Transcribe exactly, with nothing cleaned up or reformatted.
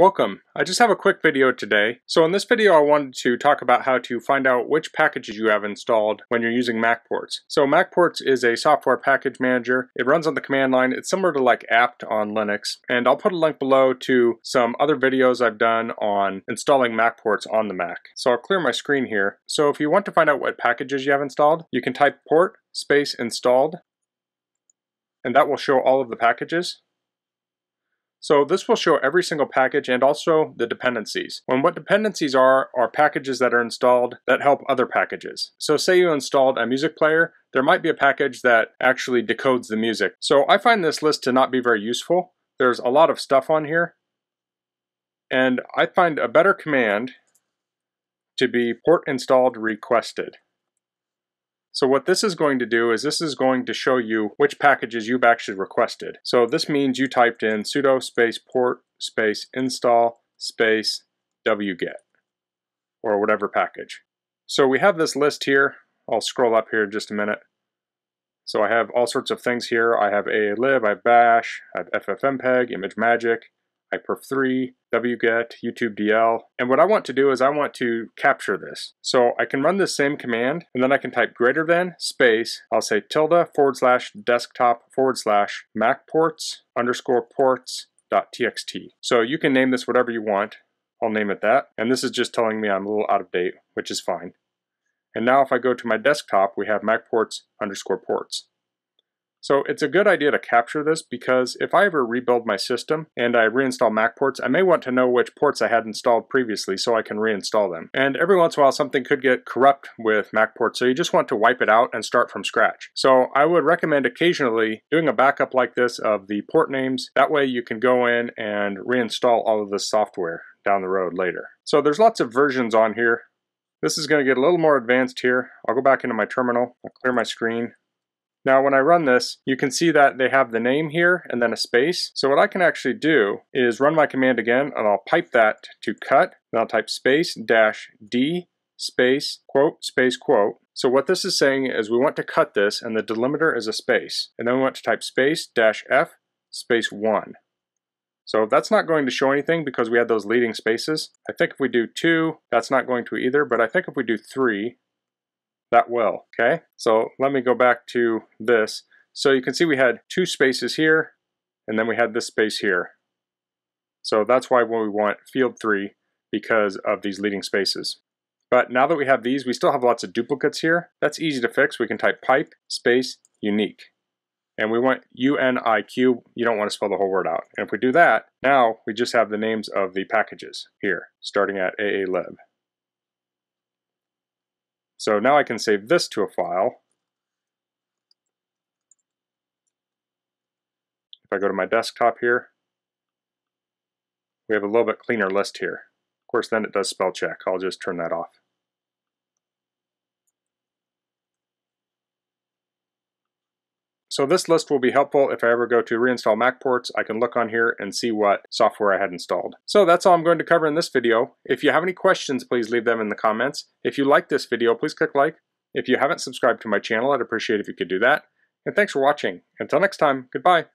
Welcome! I just have a quick video today. So in this video I wanted to talk about how to find out which packages you have installed when you're using MacPorts. So MacPorts is a software package manager. It runs on the command line. It's similar to like apt on Linux, and I'll put a link below to some other videos I've done on installing MacPorts on the Mac. So I'll clear my screen here. So if you want to find out what packages you have installed, you can type port space installed, and that will show all of the packages. So this will show every single package and also the dependencies. And what dependencies are, are packages that are installed that help other packages. So say you installed a music player, there might be a package that actually decodes the music. So I find this list to not be very useful. There's a lot of stuff on here. And I find a better command to be port installed requested. So what this is going to do is this is going to show you which packages you've actually requested. So this means you typed in sudo space port space install space wget or whatever package. So we have this list here. I'll scroll up here in just a minute. So I have all sorts of things here. I have aalib, I have bash, I have ffmpeg, ImageMagick, iperf three, wget, youtube-dl, and what I want to do is I want to capture this. So I can run this same command, and then I can type greater than space, I'll say tilde forward slash desktop forward slash macports underscore ports dot txt. So you can name this whatever you want. I'll name it that, and this is just telling me I'm a little out of date, which is fine. And now if I go to my desktop, we have macports underscore ports. So it's a good idea to capture this because if I ever rebuild my system and I reinstall MacPorts, I may want to know which ports I had installed previously so I can reinstall them. And every once in a while something could get corrupt with MacPorts, so you just want to wipe it out and start from scratch. So I would recommend occasionally doing a backup like this of the port names. That way you can go in and reinstall all of this software down the road later. So there's lots of versions on here. This is going to get a little more advanced here. I'll go back into my terminal, I'll clear my screen. Now when I run this, you can see that they have the name here and then a space. So what I can actually do is run my command again, and I'll pipe that to cut, and I'll type space dash D space quote space quote. So what this is saying is we want to cut this, and the delimiter is a space. And then we want to type space dash F space one. So that's not going to show anything because we had those leading spaces. I think if we do two, that's not going to either, but I think if we do three, that will. Okay, so let me go back to this. So you can see we had two spaces here, and then we had this space here. So that's why we want field three, because of these leading spaces. But now that we have these, we still have lots of duplicates here. That's easy to fix. We can type pipe space unique. And we want U N I Q. You don't want to spell the whole word out. And if we do that, now we just have the names of the packages here, starting at aalib. So now I can save this to a file. If I go to my desktop here, we have a little bit cleaner list here. Of course, then it does spell check. I'll just turn that off. So this list will be helpful if I ever go to reinstall MacPorts. I can look on here and see what software I had installed. So that's all I'm going to cover in this video. If you have any questions, please leave them in the comments. If you like this video, please click like. If you haven't subscribed to my channel, I'd appreciate if you could do that. And thanks for watching. Until next time, goodbye.